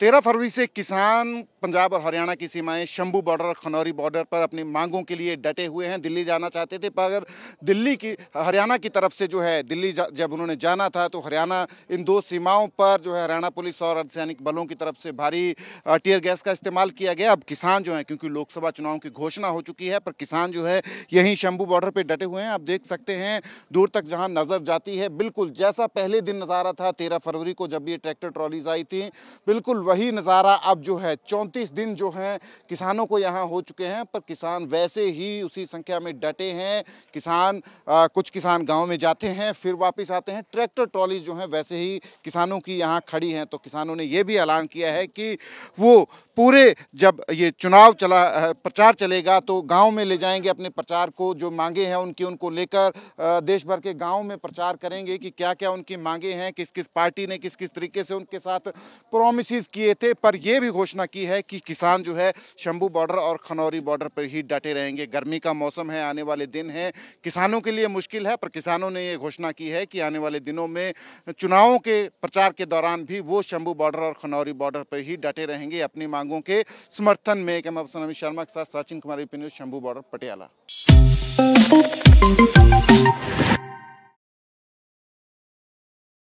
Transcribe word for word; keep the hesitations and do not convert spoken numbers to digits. तेरह फरवरी से किसान पंजाब और हरियाणा की सीमाएं शंभू बॉर्डर और खनौरी बॉर्डर पर अपनी मांगों के लिए डटे हुए हैं। दिल्ली जाना चाहते थे पर दिल्ली की हरियाणा की तरफ से जो है दिल्ली जब उन्होंने जाना था तो हरियाणा इन दो सीमाओं पर जो है हरियाणा पुलिस और अर्धसैनिक बलों की तरफ से भारी टीयर गैस का इस्तेमाल किया गया। अब किसान जो है क्योंकि लोकसभा चुनाव की घोषणा हो चुकी है पर किसान जो है यहीं शंभू बॉर्डर पर डटे हुए हैं। आप देख सकते हैं दूर तक जहाँ नज़र जाती है बिल्कुल जैसा पहले दिन नज़ारा था तेरह फरवरी को जब ये ट्रैक्टर ट्रॉलीज आई थी, बिल्कुल वही नज़ारा अब जो है चौंतीस दिन जो हैं किसानों को यहाँ हो चुके हैं पर किसान वैसे ही उसी संख्या में डटे हैं। किसान आ, कुछ किसान गांव में जाते हैं फिर वापस आते हैं। ट्रैक्टर ट्रॉली जो हैं वैसे ही किसानों की यहाँ खड़ी हैं। तो किसानों ने ये भी ऐलान किया है कि वो पूरे जब ये चुनाव चला प्रचार चलेगा तो गाँव में ले जाएंगे अपने प्रचार को, जो मांगे हैं उनकी उनको लेकर देश भर के गाँव में प्रचार करेंगे कि क्या क्या उनकी मांगे हैं, किस किस पार्टी ने किस किस तरीके से उनके साथ प्रॉमिसेस किए थे। पर यह भी घोषणा की है कि किसान जो है शंभू बॉर्डर और खनौरी बॉर्डर पर ही डटे रहेंगे। गर्मी का मौसम है, आने वाले दिन है, किसानों के लिए मुश्किल है पर किसानों ने यह घोषणा की है कि आने वाले दिनों में चुनावों के प्रचार के दौरान भी वो शंभू बॉर्डर और खनौरी बॉर्डर पर ही डटे रहेंगे अपनी मांगों के समर्थन में। कैमरा पर्सन अमित शर्मा के साथ Sachin Kumar, EP news, Shambhu border, Patiala.